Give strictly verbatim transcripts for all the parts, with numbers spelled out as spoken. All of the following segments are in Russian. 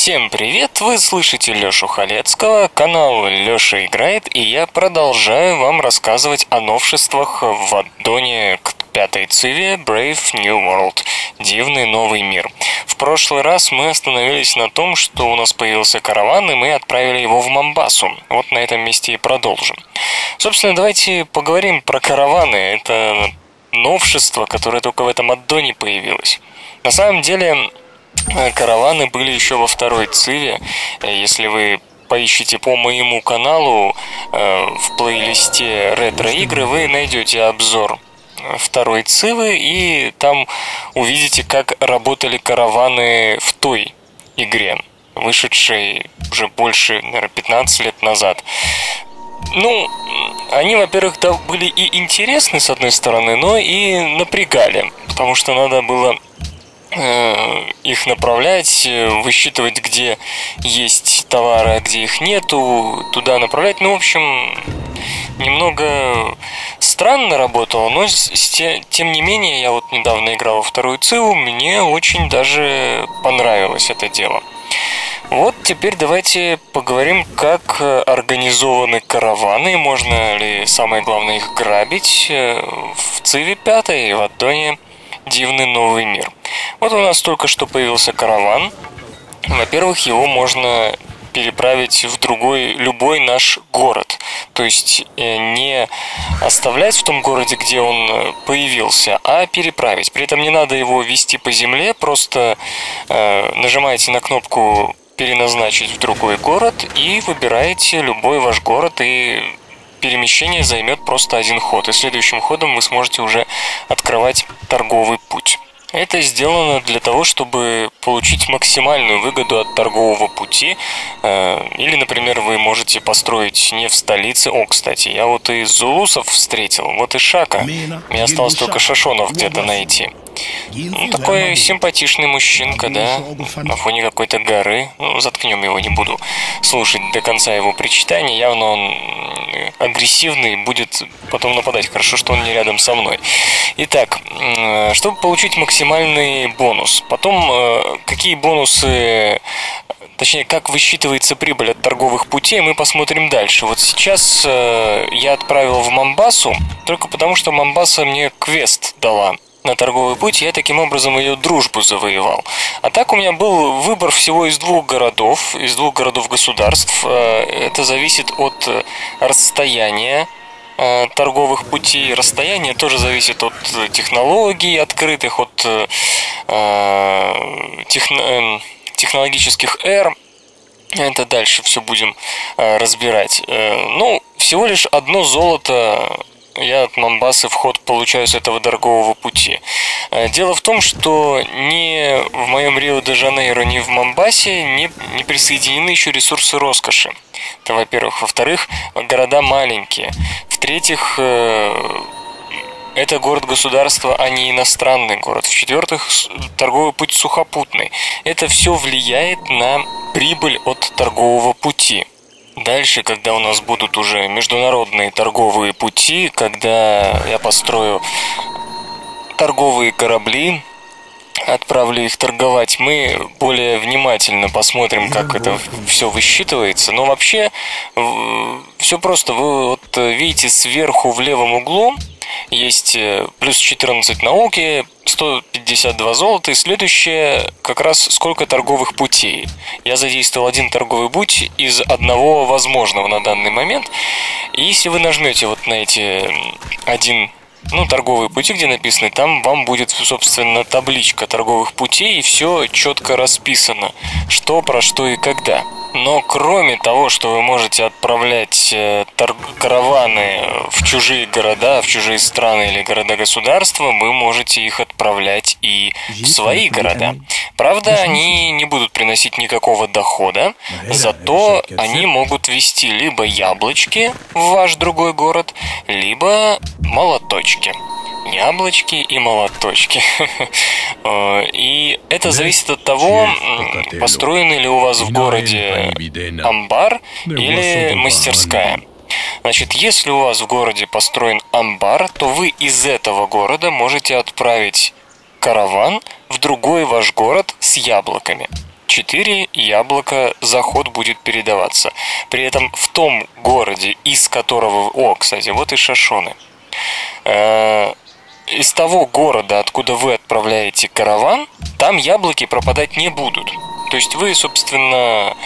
Всем привет! Вы слышите Лешу Халецкого, канал Леша Играет, и я продолжаю вам рассказывать о новшествах в аддоне к пятой Циве Brave New World, Дивный новый мир. В прошлый раз мы остановились на том, что у нас появился караван, и мы отправили его в Момбасу. Вот на этом месте и продолжим. Собственно, давайте поговорим про караваны. Это новшество, которое только в этом аддоне появилось. На самом деле, караваны были еще во второй Циве. Если вы поищите по моему каналу в плейлисте ретро-игры, вы найдете обзор второй Цивы, и там увидите, как работали караваны в той игре, вышедшей уже больше, наверное, пятнадцать лет назад. Ну, они, во-первых, были и интересны, с одной стороны, но и напрягали, потому что надо было их направлять, высчитывать, где есть товары, а где их нету, туда направлять. Ну, в общем, немного странно работало, но тем не менее, я вот недавно играл во вторую Циву, мне очень даже понравилось это дело. Вот теперь давайте поговорим, как организованы караваны, можно ли, самое главное, их грабить в Циве пятой и в аддоне Дивный новый мир. Вот у нас только что появился караван. Во-первых, его можно переправить в другой, любой наш город. То есть не оставлять в том городе, где он появился, а переправить. При этом не надо его везти по земле, просто э, нажимаете на кнопку «Переназначить в другой город» и выбираете любой ваш город, и перемещение займет просто один ход. И следующим ходом вы сможете уже открывать торговый путь. Это сделано для того, чтобы получить максимальную выгоду от торгового пути. Или, например, вы можете построить не в столице. О, кстати, я вот и зулусов встретил, вот и Шака. Мне осталось только шошонов где-то найти. Ну, такой симпатичный мужчинка, да, на фоне какой-то горы. Ну, заткнем его, не буду слушать до конца его причитаний. Явно он агрессивный, будет потом нападать. Хорошо, что он не рядом со мной. Итак, чтобы получить максимальный бонус. Потом, какие бонусы, точнее, как высчитывается прибыль от торговых путей, мы посмотрим дальше. Вот сейчас я отправил в Момбасу, только потому, что Момбаса мне квест дала на торговый путь, я таким образом ее дружбу завоевал. А так у меня был выбор всего из двух городов, из двух городов-государств. Это зависит от расстояния торговых путей. Расстояние тоже зависит от технологий открытых, от техно- технологических эр. Это дальше все будем разбирать. Ну, всего лишь одно золото я от Момбасы в ход получаю с этого торгового пути. Дело в том, что ни в моем Рио-де-Жанейро, ни в Момбасе не, не присоединены еще ресурсы роскоши. Это, во-первых. Во-вторых, города маленькие. В-третьих, это город-государство, а не иностранный город. В-четвертых, торговый путь сухопутный. Это все влияет на прибыль от торгового пути. Дальше, когда у нас будут уже международные торговые пути, когда я построю торговые корабли, отправлю их торговать, мы более внимательно посмотрим, как это все высчитывается. Но вообще, все просто. Вы вот видите сверху в левом углу есть плюс четырнадцать науки, сто пятьдесят два золота, и следующее как раз сколько торговых путей. Я задействовал один торговый путь из одного возможного на данный момент. И если вы нажмете вот на эти один, ну, торговые пути, где написаны, там вам будет, собственно, табличка торговых путей, и все четко расписано, что, про что и когда. Но кроме того, что вы можете отправлять тор- караваны в чужие города, в чужие страны или города-государства, вы можете их отправлять и в свои города. Правда, они не будут приносить никакого дохода, зато они могут везти либо яблочки в ваш другой город, либо молоточки. Яблочки и молоточки. И это зависит от того, построены ли у вас в городе амбар или мастерская. Значит, если у вас в городе построен амбар, то вы из этого города можете отправить караван в другой ваш город с яблоками. четыре яблока за ход будет передаваться. При этом в том городе, из которого... О, кстати, вот и Шошоны. Из того города, откуда вы отправляете караван, там яблоки пропадать не будут. То есть вы, собственно,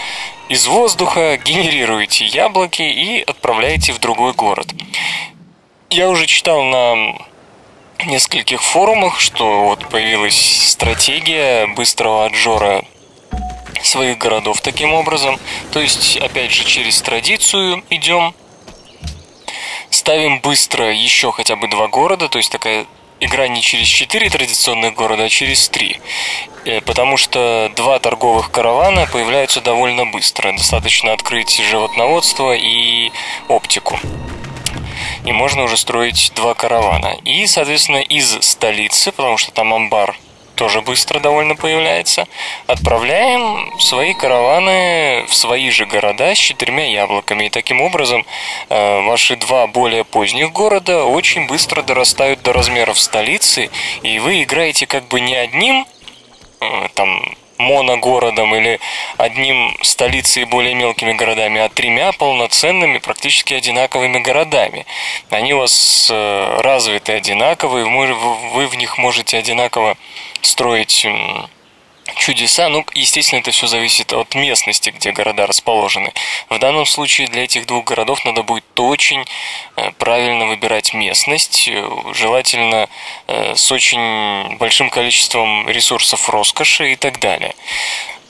из воздуха генерируете яблоки и отправляете в другой город. Я уже читал на нескольких форумах, что вот появилась стратегия быстрого отжора своих городов таким образом. То есть, опять же, через традицию идем. Ставим быстро еще хотя бы два города, то есть такая игра не через четыре традиционных города, а через три. Потому что два торговых каравана появляются довольно быстро. Достаточно открыть животноводство и оптику. И можно уже строить два каравана. И, соответственно, из столицы, потому что там амбар тоже быстро довольно появляется, отправляем свои караваны в свои же города с четырьмя яблоками. И таким образом ваши два более поздних города очень быстро дорастают до размеров столицы, и вы играете как бы не одним там моногородом или одним столицей и более мелкими городами, а тремя полноценными, практически одинаковыми городами. Они у вас развиты одинаковые, вы в них можете одинаково строить чудеса. Ну, естественно, это все зависит от местности, где города расположены. В данном случае для этих двух городов надо будет очень правильно выбирать местность, желательно с очень большим количеством ресурсов роскоши и так далее.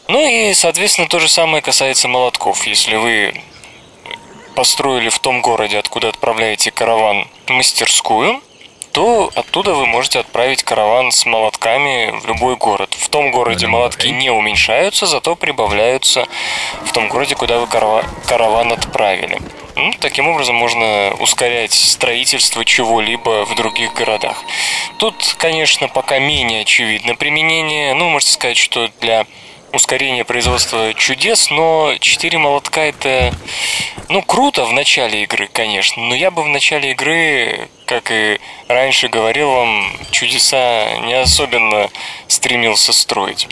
Ну и, соответственно, то же самое касается молотков. Если вы построили в том городе, откуда отправляете караван, мастерскую, то оттуда вы можете отправить караван с молотками в любой город. В том городе молотки не уменьшаются, зато прибавляются в том городе, куда вы караван отправили. Ну, таким образом можно ускорять строительство чего-либо в других городах. Тут, конечно, пока менее очевидно применение. Ну, можете сказать, что для ускорения производства чудес, но четыре молотка — это... Ну, круто в начале игры, конечно, но я бы в начале игры, как и раньше говорил вам, чудеса не особенно стремился строить.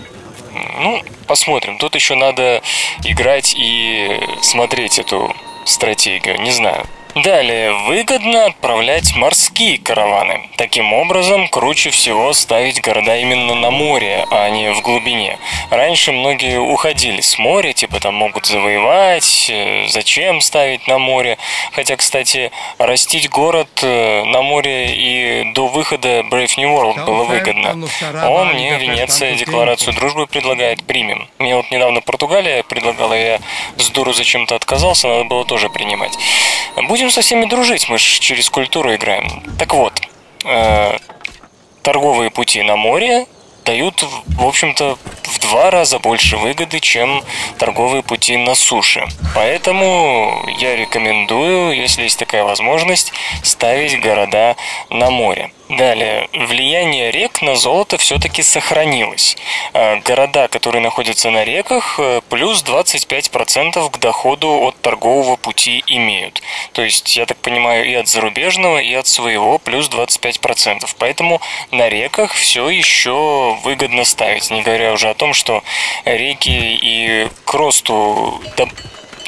Ну, посмотрим. Тут еще надо играть и смотреть эту стратегию, не знаю. Далее, выгодно отправлять морские караваны. Таким образом, круче всего ставить города именно на море, а не в глубине. Раньше многие уходили с моря, типа там могут завоевать, зачем ставить на море. Хотя, кстати, растить город на море и до выхода Brave New World было выгодно. О, мне Венеция декларацию дружбы предлагает, примем. Мне вот недавно Португалия предлагала, я с дуру зачем-то отказался, надо было тоже принимать. Будем со всеми дружить, мы же через культуру играем. Так вот, э, торговые пути на море дают, в общем-то, в два раза больше выгоды, чем торговые пути на суше. Поэтому я рекомендую, если есть такая возможность, ставить города на море. Далее, влияние рек на золото все-таки сохранилось. Города, которые находятся на реках, плюс двадцать пять процентов к доходу от торгового пути имеют. То есть, я так понимаю, и от зарубежного, и от своего плюс двадцать пять процентов. Поэтому на реках все еще выгодно ставить. Не говоря уже о том, что реки и к росту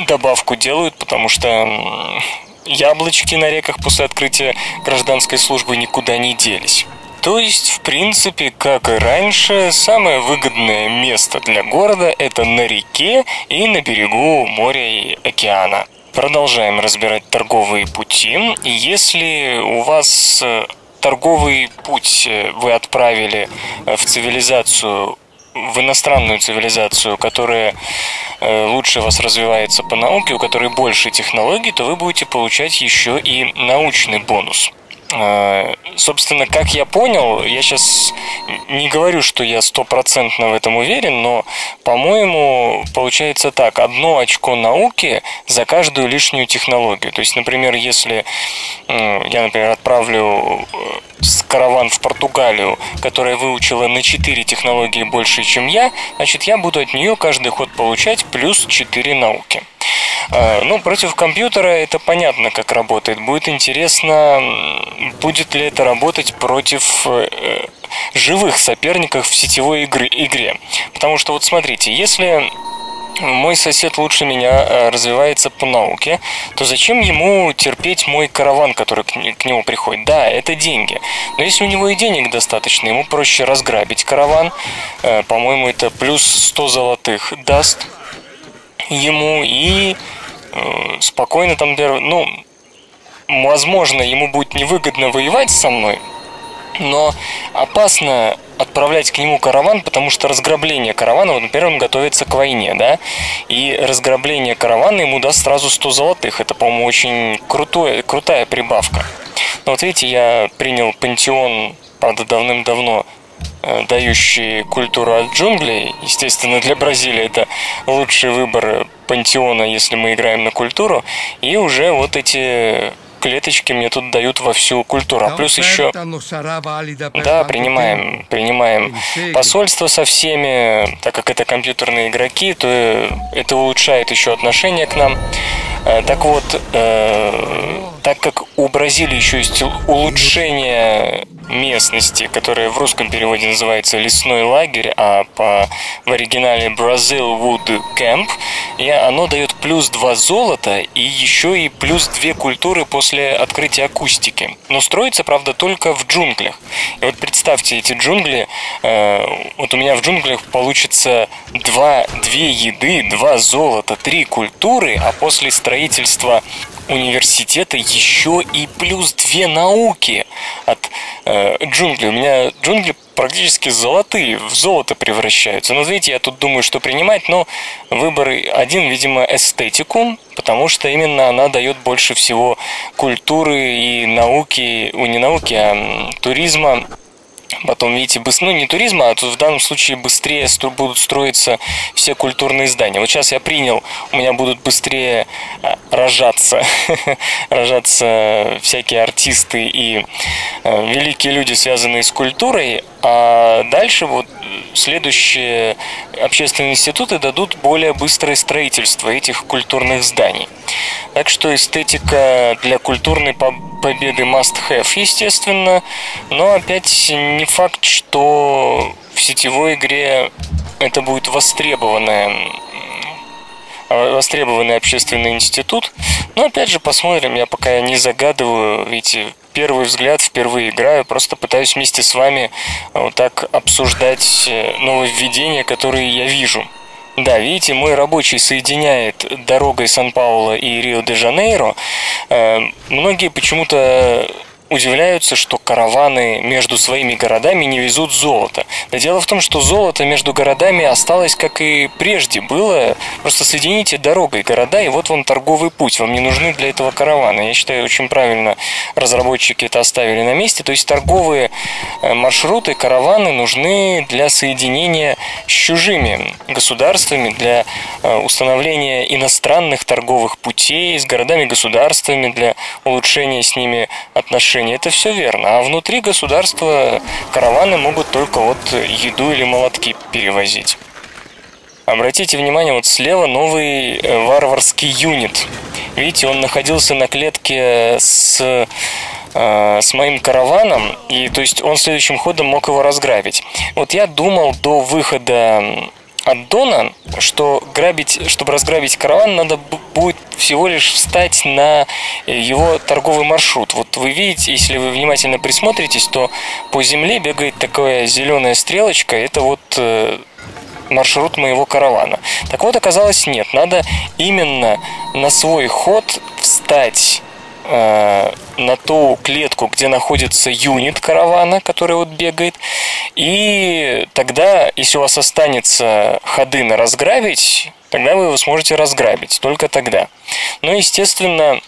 добавку делают, потому что... яблочки на реках после открытия гражданской службы никуда не делись. То есть, в принципе, как и раньше, самое выгодное место для города — это на реке и на берегу моря и океана. Продолжаем разбирать торговые пути. Если у вас торговый путь вы отправили в цивилизацию, в иностранную цивилизацию, которая лучше вас развивается по науке, у которой больше технологий, то вы будете получать еще и научный бонус. Собственно, как я понял, я сейчас не говорю, что я стопроцентно в этом уверен, но, по-моему, получается так: одно очко науки за каждую лишнюю технологию. То есть, например, если я, например, отправлю караван в Португалию, которая выучила на четыре технологии больше, чем я, значит, я буду от нее каждый ход получать плюс четыре науки. Ну, против компьютера это понятно, как работает. Будет интересно, будет ли это работать против живых соперников в сетевой игры, игре. Потому что, вот смотрите, если мой сосед лучше меня развивается по науке, то зачем ему терпеть мой караван, который к нему приходит? Да, это деньги. Но если у него и денег достаточно, ему проще разграбить караван. По-моему, это плюс сто золотых даст ему. И спокойно там, ну, возможно, ему будет невыгодно воевать со мной, но опасно отправлять к нему караван, потому что разграбление каравана, вот, например, он готовится к войне, да, и разграбление каравана ему даст сразу сто золотых. Это, по-моему, очень крутое, крутая прибавка. Но вот видите, я принял пантеон, правда, давным-давно э, дающий культуру от джунглей. Естественно, для Бразилии это лучший выбор пантеона, если мы играем на культуру. И уже вот эти клеточки мне тут дают во всю культуру. А плюс еще, да, принимаем, принимаем посольство со всеми, так как это компьютерные игроки, то это улучшает еще отношение к нам. Так вот, э, так как у Бразилии еще есть улучшение местности, которое в русском переводе называется лесной лагерь, а по, в оригинале Brazil Wood Camp, и оно дает плюс два золота и еще и плюс две культуры после открытия акустики. Но строится, правда, только в джунглях. И вот представьте, эти джунгли, э, вот у меня в джунглях получится две еды, два золота, три культуры, а после строительства университета еще и плюс две науки от э, джунглей. У меня джунгли практически золотые, в золото превращаются. Но, знаете, я тут думаю, что принимать, но выбор один, видимо, эстетику, потому что именно она дает больше всего культуры и науки, у не науки, а туризма. Потом, видите, быстро, ну не туризма, а тут в данном случае быстрее будут строиться все культурные здания. Вот сейчас я принял, у меня будут быстрее рожаться, рожаться всякие артисты и великие люди, связанные с культурой. А дальше вот следующие общественные институты дадут более быстрое строительство этих культурных зданий. Так что эстетика для культурной победы must-have, естественно. Но опять не факт, что в сетевой игре это будет востребованное, востребованный общественный институт. Но опять же посмотрим, я пока не загадываю, видите, первый взгляд, впервые играю, просто пытаюсь вместе с вами вот так обсуждать нововведения, которые я вижу. Да, видите, мой рабочий соединяет дорогой Сан-Паулу и Рио-де-Жанейро. Многие почему-то удивляются, что караваны между своими городами не везут золото. Но дело в том, что золото между городами осталось, как и прежде было. Просто соедините дорогой города, и вот вам торговый путь. Вам не нужны для этого караваны. Я считаю, очень правильно разработчики это оставили на месте. То есть торговые маршруты, караваны нужны для соединения с чужими государствами, для установления иностранных торговых путей с городами-государствами, для улучшения с ними отношений. Это все верно. А внутри государства караваны могут только вот еду или молотки перевозить. Обратите внимание, вот слева новый варварский юнит. Видите, он находился на клетке с, э, с моим караваном, и то есть он следующим ходом мог его разграбить. Вот я думал до выхода аддона, что грабить, чтобы разграбить караван, надо будет всего лишь встать на его торговый маршрут. Вот вы видите, если вы внимательно присмотритесь, то по земле бегает такая зеленая стрелочка. Это вот э, маршрут моего каравана. Так вот, оказалось, нет. Надо именно на свой ход встать э, на ту клетку, где находится юнит каравана, который вот бегает. И тогда, если у вас останется ходы на разграбить, тогда вы его сможете разграбить, только тогда. Но, естественно,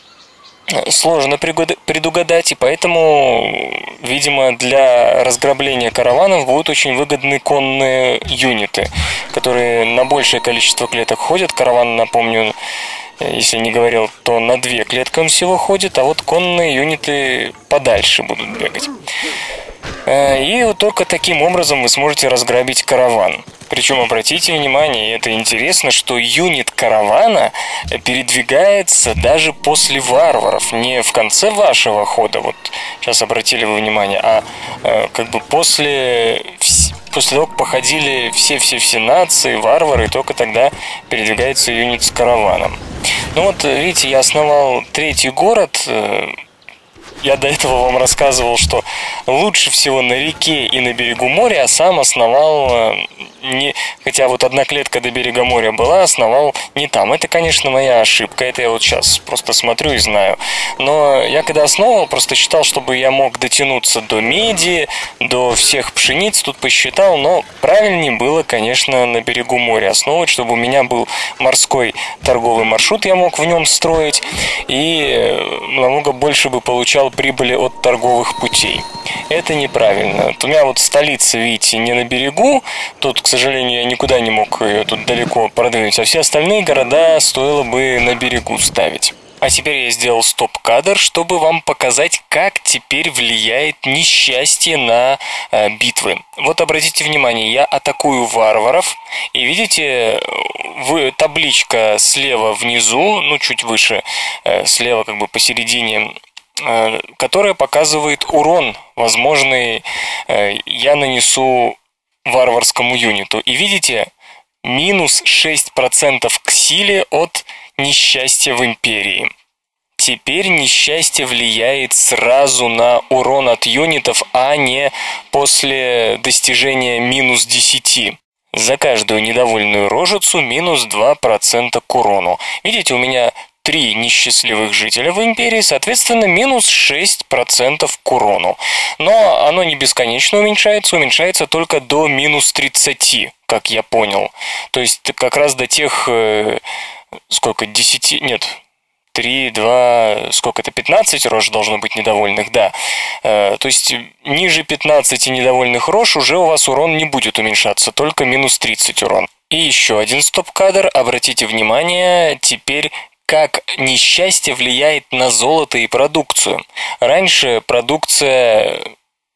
сложно предугадать, и поэтому, видимо, для разграбления караванов будут очень выгодны конные юниты, которые на большее количество клеток ходят. Караван, напомню, если не говорил, то на две клетки он всего ходит, а вот конные юниты подальше будут бегать. И только таким образом вы сможете разграбить караван. Причем, обратите внимание, это интересно, что юнит каравана передвигается даже после варваров, не в конце вашего хода, вот сейчас обратили вы внимание, а э, как бы после, после того, как походили все-все-все нации, варвары, только тогда передвигается юнит с караваном. Ну вот, видите, я основал третий город. э, Я до этого вам рассказывал, что лучше всего на реке и на берегу моря, а сам основал, не, хотя вот одна клетка до берега моря была, основал не там. Это, конечно, моя ошибка, это я вот сейчас просто смотрю и знаю. Но я когда основал, просто считал, чтобы я мог дотянуться до меди, до всех пшениц, тут посчитал, но правильнее было, конечно, на берегу моря основывать, чтобы у меня был морской торговый маршрут, я мог в нем строить, и намного больше бы получал прибыли от торговых путей. Это неправильно. Вот у меня вот столица, видите, не на берегу. Тут, к сожалению, я никуда не мог ее тут далеко продвинуть. А все остальные города стоило бы на берегу ставить. А теперь я сделал стоп-кадр, чтобы вам показать, как теперь влияет несчастье на э, битвы. Вот обратите внимание, я атакую варваров. И видите, вы, табличка слева внизу, ну чуть выше, э, слева как бы посередине, которая показывает урон возможный, я нанесу варварскому юниту. И видите, минус шесть процентов к силе от несчастья в империи. Теперь несчастье влияет сразу на урон от юнитов, а не после достижения минус десяти. За каждую недовольную рожицу минус два процента к урону. Видите, у меня три несчастливых жителя в империи, соответственно, минус шесть процентов к урону. Но оно не бесконечно уменьшается, уменьшается только до минус тридцати, как я понял. То есть как раз до тех, э, сколько, десяти, нет, три, два, сколько это, пятнадцать рож должно быть недовольных, да. Э, то есть ниже пятнадцати недовольных рож уже у вас урон не будет уменьшаться, только минус тридцать урон. И еще один стоп-кадр, обратите внимание, теперь как несчастье влияет на золото и продукцию. Раньше продукция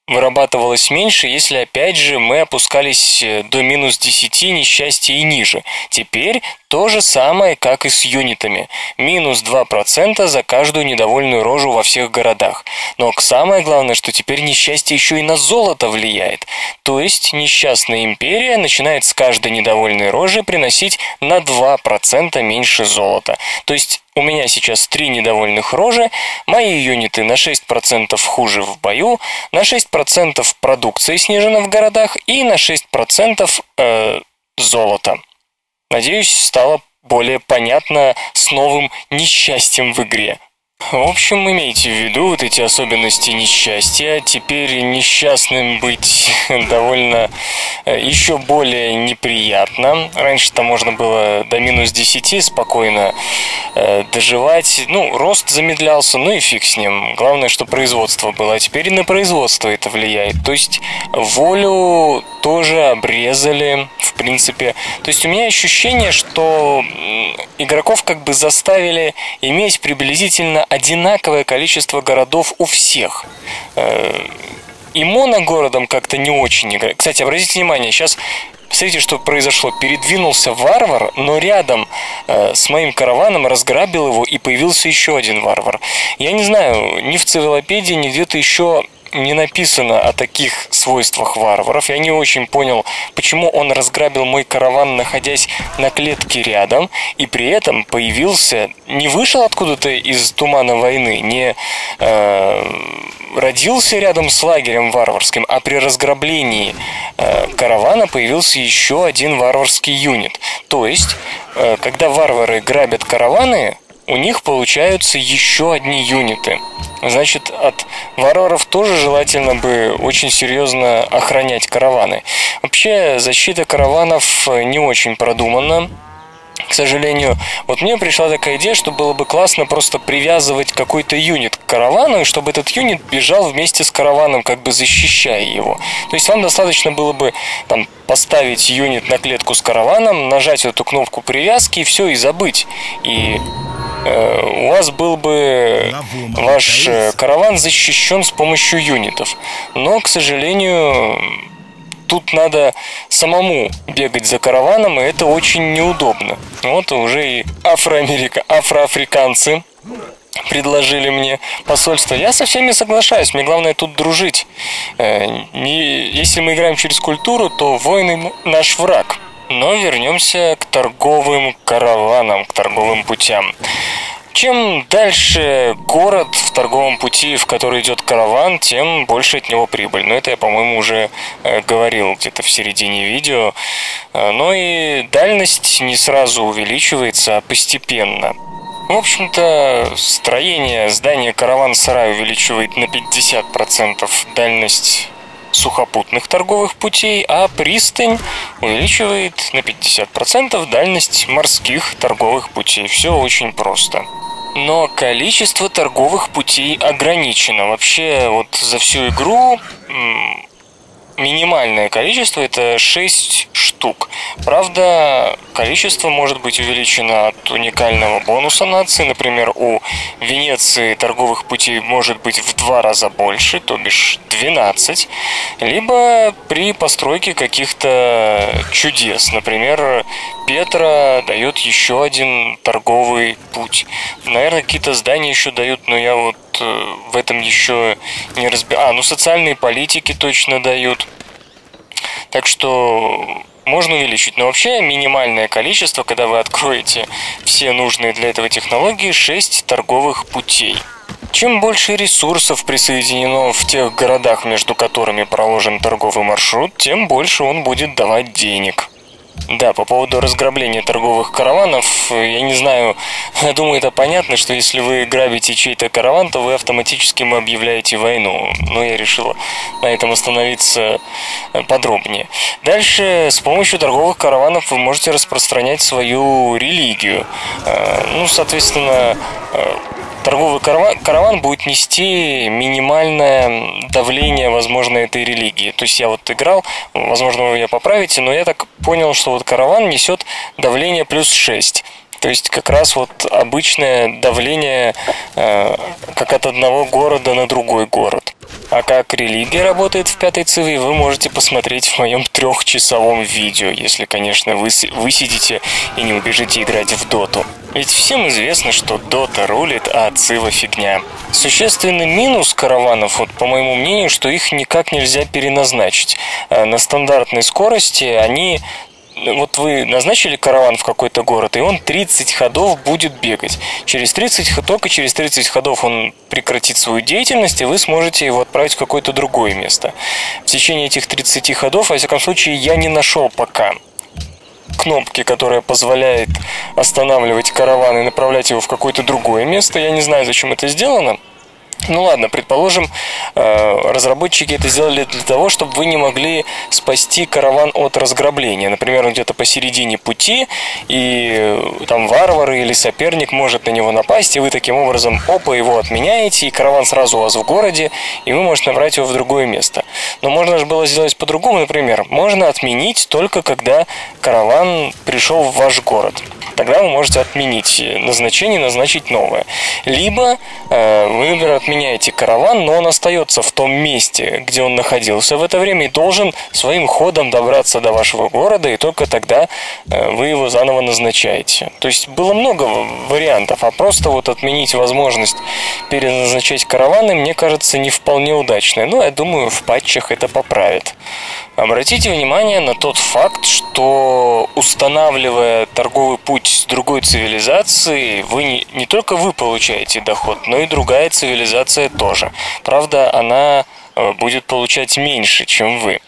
вырабатывалось меньше, если, опять же, мы опускались до минус десяти, несчастья и ниже. Теперь то же самое, как и с юнитами. Минус два процента за каждую недовольную рожу во всех городах. Но самое главное, что теперь несчастье еще и на золото влияет. То есть несчастная империя начинает с каждой недовольной рожи приносить на два процента меньше золота. То есть у меня сейчас три недовольных рожи, мои юниты на шесть процентов хуже в бою, на шесть процентов продукции снижена в городах и на шесть процентов э, золота. Надеюсь, стало более понятно с новым несчастьем в игре. В общем, имейте в виду вот эти особенности несчастья. Теперь несчастным быть довольно еще более неприятно. Раньше-то можно было до минус десяти спокойно э, доживать. Ну, рост замедлялся, ну и фиг с ним. Главное, что производство было. А теперь и на производство это влияет. То есть волю тоже обрезали, в принципе. То есть у меня ощущение, что игроков как бы заставили иметь приблизительно одинаковое количество городов у всех. И моногородом как-то не очень играет. Кстати, обратите внимание, сейчас, смотрите, что произошло. Передвинулся варвар, но рядом э, с моим караваном разграбил его, и появился еще один варвар. Я не знаю, ни в цивилопедии, ни где-то еще не написано о таких свойствах варваров. Я не очень понял, почему он разграбил мой караван, находясь на клетке рядом, и при этом появился, не вышел откуда-то из тумана войны, не э, родился рядом с лагерем варварским, а при разграблении э, каравана появился еще один варварский юнит. То есть, э, когда варвары грабят караваны, у них получаются еще одни юниты. Значит, от варваров тоже желательно бы очень серьезно охранять караваны. Вообще, защита караванов не очень продумана, к сожалению. Вот мне пришла такая идея, что было бы классно просто привязывать какой-то юнит к каравану, и чтобы этот юнит бежал вместе с караваном, как бы защищая его. То есть вам достаточно было бы там поставить юнит на клетку с караваном, нажать эту кнопку привязки, и все, и забыть. И у вас был бы ваш караван защищен с помощью юнитов. Но, к сожалению, тут надо самому бегать за караваном, и это очень неудобно. Вот уже и афроамерика, афроафриканцы предложили мне посольство. Я со всеми соглашаюсь, мне главное тут дружить. Если мы играем через культуру, то войны наш враг. Но вернемся к торговым караванам, к торговым путям. Чем дальше город в торговом пути, в который идет караван, тем больше от него прибыль. Но это я, по-моему, уже говорил где-то в середине видео. Но и дальность не сразу увеличивается, а постепенно. В общем-то, строение здания караван-сарая увеличивает на пятьдесят процентов дальность сухопутных торговых путей, а пристань увеличивает на пятьдесят процентов дальность морских торговых путей. Все очень просто. Но количество торговых путей ограничено. Вообще, вот за всю игру минимальное количество — это шесть штук. Правда, количество может быть увеличено от уникального бонуса нации. Например, у Венеции торговых путей может быть в два раза больше, то бишь двенадцать. Либо при постройке каких-то чудес. Например, Петра дает еще один торговый путь. Наверное, какие-то здания еще дают, но я вот в этом еще не разбираюсь. А, ну социальные политики точно дают. Так что можно увеличить. Но вообще минимальное количество, когда вы откроете все нужные для этого технологии, шесть торговых путей. Чем больше ресурсов присоединено в тех городах, между которыми проложен торговый маршрут, тем больше он будет давать денег. Да, по поводу разграбления торговых караванов, я не знаю, я думаю, это понятно, что если вы грабите чей-то караван, то вы автоматически ему объявляете войну. Но я решил на этом остановиться подробнее. Дальше, с помощью торговых караванов вы можете распространять свою религию. Ну, соответственно, торговый караван, караван будет нести минимальное давление, возможно, этой религии. То есть я вот играл, возможно, вы меня поправите, но я так понял, что вот караван несет давление плюс шесть. То есть как раз вот обычное давление э, как от одного города на другой город. А как религия работает в пятой циве, вы можете посмотреть в моем трехчасовом видео, если, конечно, вы высидите и не убежите играть в доту. Ведь всем известно, что дота рулит, а цива фигня. Существенный минус караванов, вот по моему мнению, что их никак нельзя переназначить. На стандартной скорости они... Вот вы назначили караван в какой-то город, и он тридцать ходов будет бегать. Через тридцать только через тридцать ходов он прекратит свою деятельность, и вы сможете его отправить в какое-то другое место. В течение этих тридцати ходов, во всяком случае, я не нашел пока кнопки, которая позволяет останавливать караван и направлять его в какое-то другое место. Я не знаю, зачем это сделано. Ну ладно, предположим, разработчики это сделали для того, чтобы вы не могли спасти караван от разграбления. Например, он где-то посередине пути, и там варвар или соперник может на него напасть, и вы таким образом, опа, его отменяете, и караван сразу у вас в городе, и вы можете направить его в другое место. Но можно же было сделать по-другому, например, можно отменить только когда караван пришел в ваш город. Тогда вы можете отменить назначение, назначить новое. Либо э, вы, например, отменяете караван, но он остается в том месте, где он находился в это время и должен своим ходом добраться до вашего города, и только тогда э, вы его заново назначаете. То есть было много вариантов, а просто вот отменить возможность переназначать караваны, мне кажется, не вполне удачно. Но я думаю, в патчах это поправит. Обратите внимание на тот факт, что устанавливая торговый путь с другой цивилизацией, вы не, не только вы получаете доход, но и другая цивилизация тоже. Правда, она э, будет получать меньше, чем вы.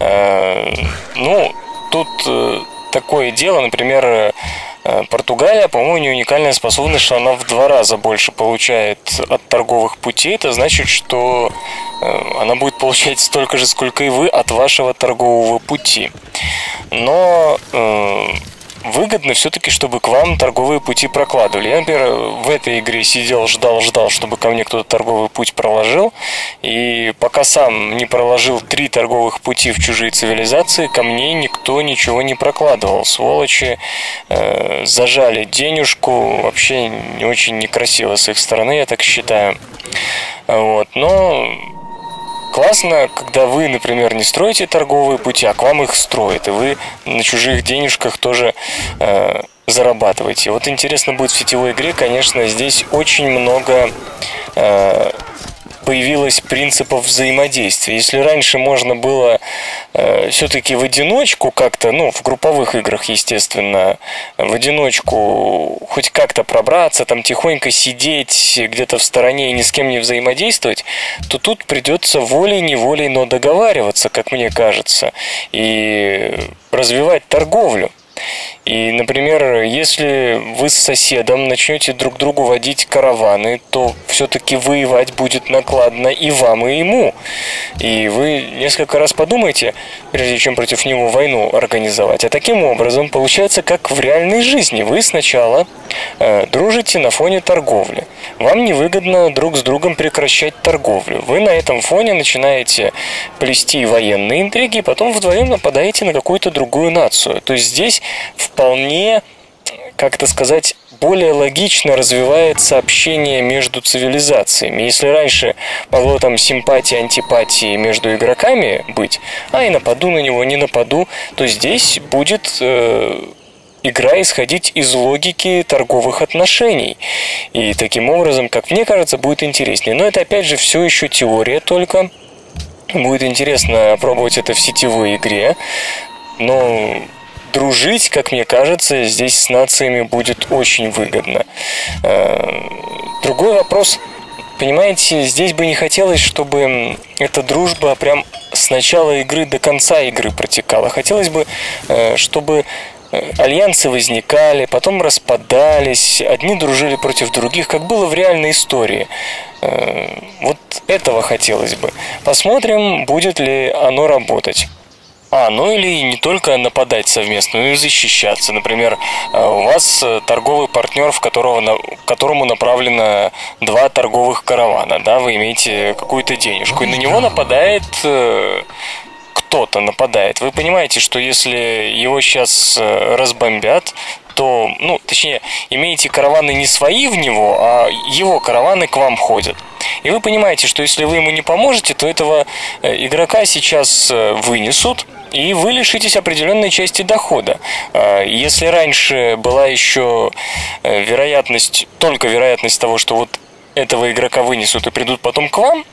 Э, ну, тут э, такое дело, например, э, Португалия, по-моему, у нее уникальная способность, что она в два раза больше получает от торговых путей. Это значит, что э, она будет получать столько же, сколько и вы от вашего торгового пути. Но... Э, выгодно все-таки, чтобы к вам торговые пути прокладывали. Я, например, в этой игре сидел, ждал, ждал, чтобы ко мне кто-то торговый путь проложил. И пока сам не проложил три торговых пути в чужие цивилизации, ко мне никто ничего не прокладывал. Сволочи э, зажали денежку. Вообще не очень некрасиво с их стороны, я так считаю. Вот, но... классно, когда вы, например, не строите торговые пути, а к вам их строят, и вы на чужих денежках тоже э, зарабатываете. Вот интересно будет в сетевой игре, конечно, здесь очень много э, появилось принципов взаимодействия. Если раньше можно было э, все-таки в одиночку как-то, ну, в групповых играх, естественно, в одиночку хоть как-то пробраться, там тихонько сидеть где-то в стороне и ни с кем не взаимодействовать, то тут придется волей-неволей, но договариваться, как мне кажется, и развивать торговлю. И, например, если вы с соседом начнете друг другу водить караваны, то все-таки воевать будет накладно и вам, и ему. И вы несколько раз подумайте, прежде чем против него войну организовать. А таким образом получается, как в реальной жизни. Вы сначала э, дружите на фоне торговли. Вам невыгодно друг с другом прекращать торговлю. Вы на этом фоне начинаете плести военные интриги, и потом вдвоем нападаете на какую-то другую нацию. То есть здесь вполне, как это сказать, более логично развивается общение между цивилизациями. Если раньше могло там симпатии, антипатии между игроками быть, а и нападу на него, не нападу, то здесь будет э, игра исходить из логики торговых отношений. И таким образом, как мне кажется, будет интереснее. Но это опять же все еще теория только. Будет интересно пробовать это в сетевой игре. Но... дружить, как мне кажется, здесь с нациями будет очень выгодно. Другой вопрос, понимаете, здесь бы не хотелось, чтобы эта дружба прям с начала игры до конца игры протекала. Хотелось бы, чтобы альянсы возникали, потом распадались, одни дружили против других, как было в реальной истории. Вот этого хотелось бы. Посмотрим, будет ли оно работать. А, ну или не только нападать совместно, но и защищаться. Например, у вас торговый партнер, в которого, которому направлено два торговых каравана, да, вы имеете какую-то денежку, и на него нападает... кто-то нападает. Вы понимаете, что если его сейчас разбомбят, то, ну, точнее, имеете караваны не свои в него, а его караваны к вам ходят. И вы понимаете, что если вы ему не поможете, то этого игрока сейчас вынесут, и вы лишитесь определенной части дохода. Если раньше была еще вероятность, только вероятность того, что вот этого игрока вынесут и придут потом к вам,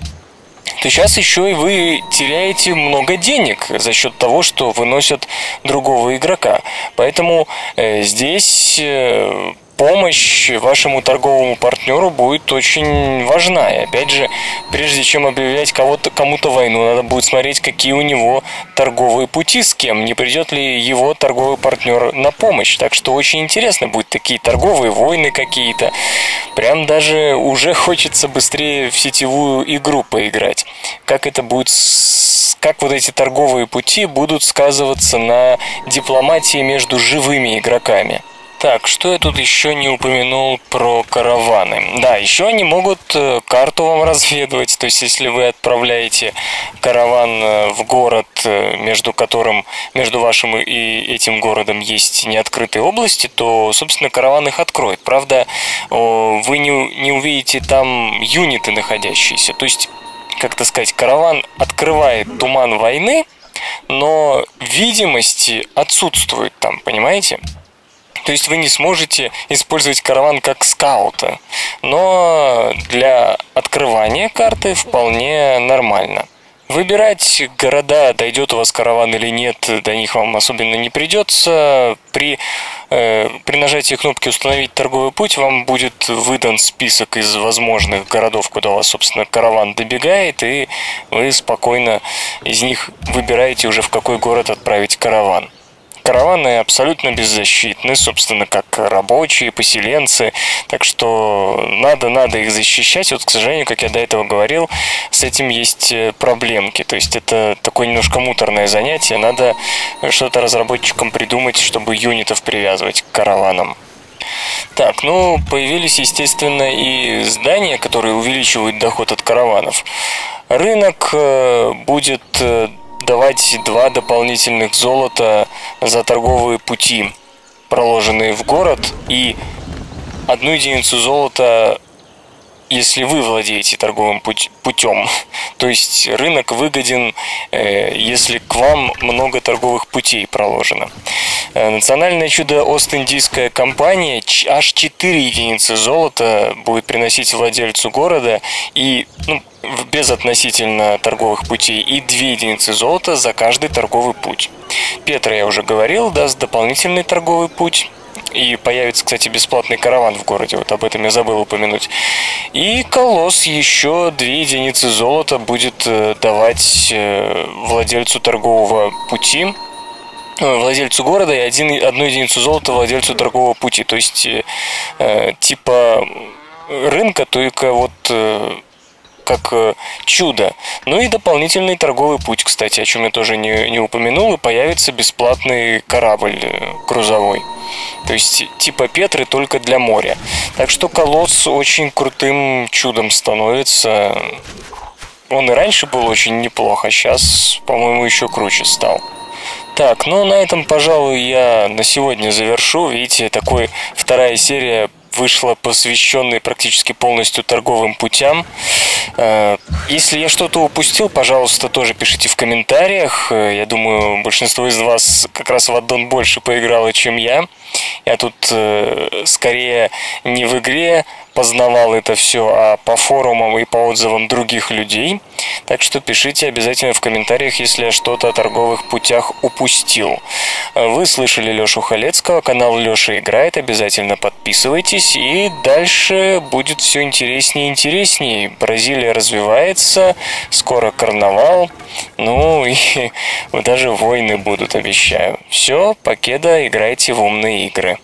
то сейчас еще и вы теряете много денег за счет того, что выносят другого игрока. Поэтому здесь помощь вашему торговому партнеру будет очень важна. И опять же, прежде чем объявлять кого-то, кому-то войну, надо будет смотреть, какие у него торговые пути с кем, не придет ли его торговый партнер на помощь. Так что очень интересно будет, такие торговые войны какие-то. Прям даже уже хочется быстрее в сетевую игру поиграть. Как это будет, как вот эти торговые пути будут сказываться на дипломатии между живыми игроками. Так, что я тут еще не упомянул про караваны? Да, еще они могут карту вам разведывать, то есть если вы отправляете караван в город, между которым, между вашим и этим городом есть неоткрытые области, то, собственно, караван их откроет. Правда, вы не, не увидите там юниты находящиеся, то есть, как-то сказать, караван открывает туман войны, но видимости отсутствует там, понимаете? То есть вы не сможете использовать караван как скаута, но для открывания карты вполне нормально. Выбирать города, дойдет у вас караван или нет, до них вам особенно не придется. При, э, при нажатии кнопки «Установить торговый путь» вам будет выдан список из возможных городов, куда у вас, собственно, караван добегает, и вы спокойно из них выбираете уже, в какой город отправить караван. Караваны абсолютно беззащитны, собственно, как рабочие, поселенцы, так что надо, надо их защищать. Вот, к сожалению, как я до этого говорил, с этим есть проблемки, то есть это такое немножко муторное занятие, надо что-то разработчикам придумать, чтобы юнитов привязывать к караванам. Так, ну, появились, естественно, и здания, которые увеличивают доход от караванов. Рынок будет давать два дополнительных золота за торговые пути, проложенные в город, и одну единицу золота, если вы владеете торговым путем. То есть рынок выгоден, если к вам много торговых путей проложено. Национальное чудо Ост-Индийская компания, аж четыре единицы золота будет приносить владельцу города, и, ну, без относительно торговых путей, и две единицы золота за каждый торговый путь. Петр, я уже говорил, даст дополнительный торговый путь. И появится, кстати, бесплатный караван в городе. Вот об этом я забыл упомянуть. И Колосс еще две единицы золота будет давать владельцу торгового пути, владельцу города, и один, одну единицу золота владельцу торгового пути. То есть типа рынка, только вот как чудо. Ну и дополнительный торговый путь, кстати, о чем я тоже не, не упомянул. И появится бесплатный корабль грузовой. То есть типа Петры, только для моря. Так что Колосс очень крутым чудом становится. Он и раньше был очень неплохо, сейчас, по-моему, еще круче стал. Так, ну на этом, пожалуй, я на сегодня завершу. Видите, такой вторая серия вышла, посвященная практически полностью торговым путям. Если я что-то упустил, пожалуйста, тоже пишите в комментариях. Я думаю, большинство из вас как раз в аддон больше поиграло, чем я. Я тут скорее не в игре познавал это все, а по форумам и по отзывам других людей. Так что пишите обязательно в комментариях, если я что-то о торговых путях упустил. Вы слышали Лешу Халецкого, канал Леша Играет. Обязательно подписывайтесь, и дальше будет все интереснее и интереснее. Бразилия развивается, скоро карнавал, ну и даже войны будут, обещаю. Все, покеда, играйте в умные игры.